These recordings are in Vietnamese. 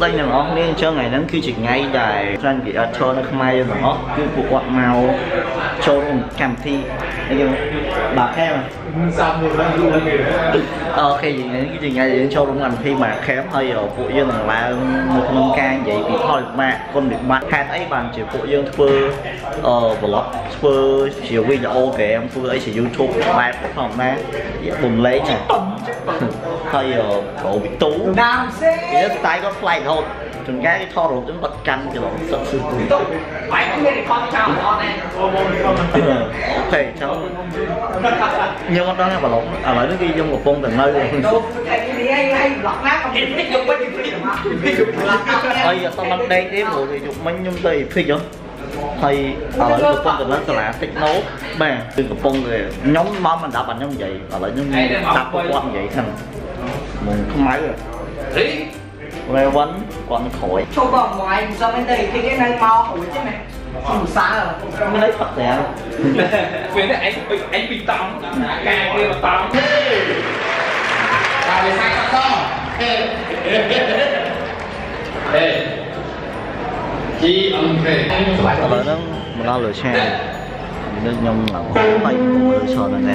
Đây là nó nên cho ngày nắng khi chỉ ngay đài trang bị ở cho nó không ai rồi nó cứ phụ quạt màu cho luôn cảm thi anh bà khép ok gì nên cái gì ngay đến cho luôn làm thi mà khép hơi ở phụ dương là một năm can vậy thì thôi mà con được mặt hai ấy bàn chỉ phụ dương phơi ở vlog phơi chiều video kể em phơi ấy chỉ YouTube live phòng nè bùng lấy này hơi ở cậu bị tú để tay có fly thôi chừng cái thò rồi chúng bật canh thì bọn sợ sưng tụi ok cháu nhưng mà đó là bà lộn à lại nó ghi trong một phong từng nơi luôn bây giờ tao mang đây cái mùi thì dùng mình nhung tì phi chứ thì ở lại một phong từng nơi là tích nấu mà từ một phong rồi nhóm món mình đã bằng nhóm vậy ở lại nhóm tập của anh vậy thành mình không máy rồi về vấn còn khỏi cho bỏ ngoài sao bên đây thì cái năng mau hổi chứ này không xa rồi không lấy phật rẻ quyền đấy anh bị tòng càng kêu tòng là vì sai tao to chi ông về anh phải là nó mình lo lửa xe nên nhung là tay của lửa sờ này nè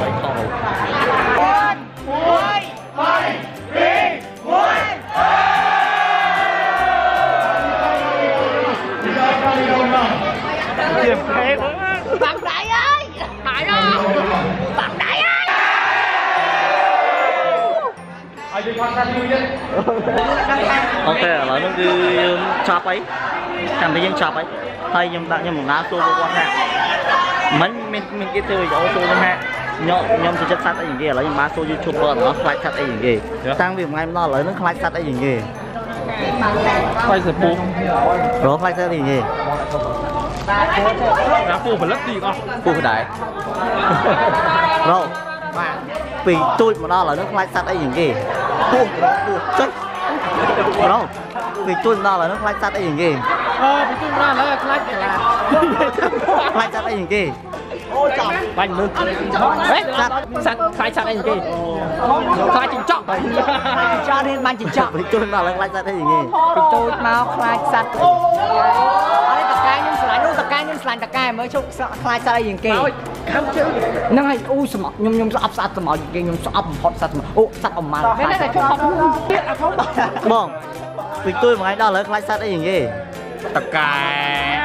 phải thọ bạn đại ơi đại đó bạn đại ơi ok là nó cứ chop ấy cảm thấy dân chop ấy hay nhưng ta nhưng một lá xô vô quan hạ mình cái tiêu dấu xô luôn ha nhom sẽ chất sát ấy gì là những ba xô YouTuber nó khai sát ấy gì sang việc ngay nó lấy nó khai sát ấy gì khai sát phu nó khai sát gì nó phu phải lấp gì con phu phải đại rồi vì tôi mà đó là nó khai sát ấy gì buồn chết đâu vì tôi ra là nó khai sát ấy gì vì tôi ra là khai sát ấy gì bánh luôn khai sát ấy gì khai chỉnh trọng cho nên bánh chỉnh trọng vì tôi ra là khai sát ấy gì vì tôi mau khai sát cái mới chụp khai sát ấy gì nó hay u sầm mọc nhung sắp sát sầm mọc gì nhung sắp hot sát mọc ô sát ầm mà cái này là không không bông vì tôi mà cái đó là khai sát ấy gì tập cài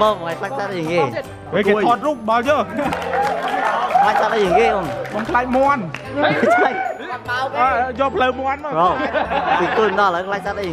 bông mà khai sát ấy gì với cái thọt rụng bao chưa khai sát ấy gì không con khai mòn do lời mòn rồi vì tôi đó là khai sát ấy gì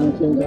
Hãy subscribe cho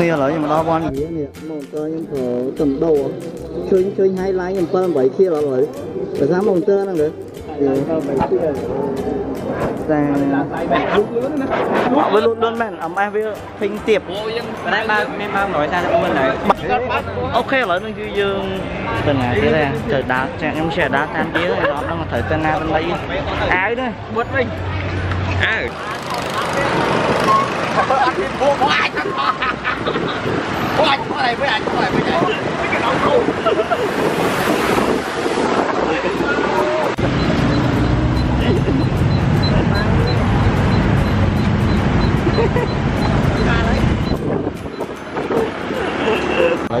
Nia lại mà lo quan gì vậy? Mong chơi những thứ tầm đồ, chơi hay lái những con bảy kia là rồi. Tại sao mong chơi năng được? Với luôn bạn ấm ai với hình tiệp. Nãy ba nói ra bên này. Ok rồi nó dương tuần này thế này, trời đá, em sẽ đá tan kia rồi đó, đang thời tuần này bên đây. Ái đấy, buốt mình. Ai? Hãy subscribe cho kênh Ghiền Mì Gõ để không bỏ lỡ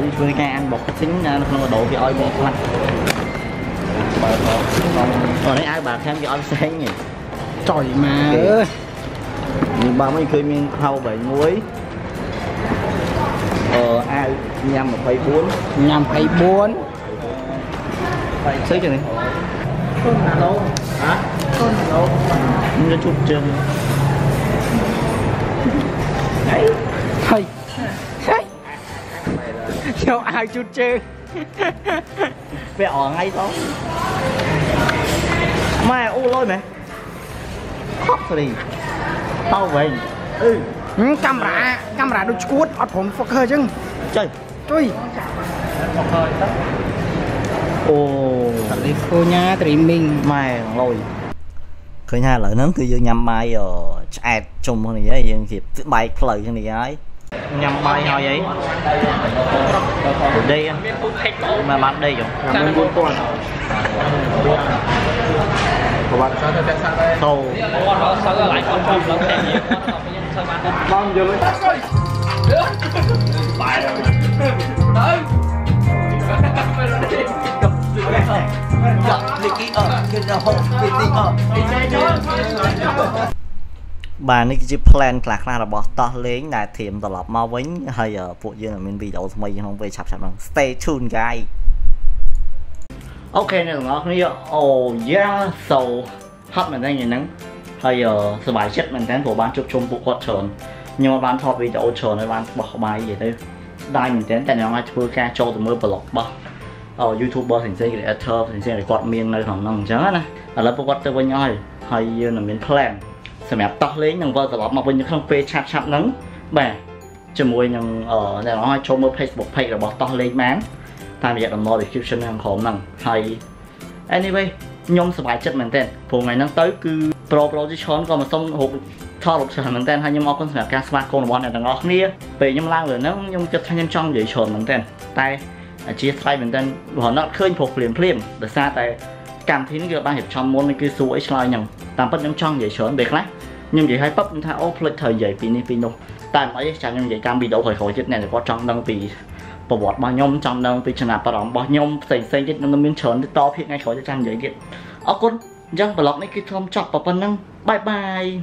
những video hấp dẫn. Ba mấy cây miên thâu bảy muối ai nhằm 1,4 nhằm 1,4 phải xếp cho này con là lâu hả con là lâu nó chụp chân đấy thầy sao ai chụp chân về ở ngay đó mày ô lôi mày khóc rồi tao về camera đôi chuột ở phòng phật hơi chứ chơi chơi ồ cô nha streaming mày rồi khởi nha lợi nướng cứ nhằm mai rồi chat chung hơn gì đấy dương kịp bay lời như này ấy nhằm bay hồi vậy đi mà bạn đi rồi tàu con vừa mới bà này cái plan là ra là bỏ to lên là thêm tờ lọc mau vĩnh hay ở phụ dương là mình video thôi nhưng không về sắp sẵn stay tuned guys. Ok nên nó nói oh yeah so hot mình đang nhìn nắng hay sờ bài chết mình đang của bạn chụp chung bộ quạt tròn nhưng mà bạn thọt video tròn này bạn bỏ bài gì đây đây mình đến tại nó ngay vừa ca cho từ mới blog bỏ ở youtuber thành xe để thơ thành xe để quạt miên nơi thằng nòng chớ này ở lớp quạt tôi với nhau hay là mình plan xem đẹp to lấy nhưng vợ tập mà bên những không phê chặt chặt nắng bè chờ mùi nhưng ở này nó cho mới Facebook page là bỏ to lên máng ta bây giờ làm mô description hàng khổ nâng hay anyway nhóm sửa bài chất mình tên phụ ngày nâng tới cứ proposition còn mà xong hụt cho lục sở mình tên hay nhóm mô con sửa ca sửa con là bọn này là ngọt nha vì nhóm lang rồi nâng nhóm chất hay nhóm trong dưới trồn mình tên tay chia xoay mình tên họ nó khơi phục liền phim để xa tay cảm thấy nó ba hiệp trong môn nên cứ xua ấy xoay nhầm tạm bất nhóm trong dưới trồn biệt lắm nhưng vậy hay bắp chúng ta ốp lịch thời dậy vì nụ tại mấy chẳng như vậy cam bị đổ khỏi khổ chết này là có trong nâng vì bảo bọt bao nhom trong đâu vì chừng nào bảo đóng bao nhom xây xây cái nó miếng trơn cái to hiện ngay khỏi cho trang giấy điện. Ở con, răng bảo lọc này cái thom chọc vào phần năng. Bye bye.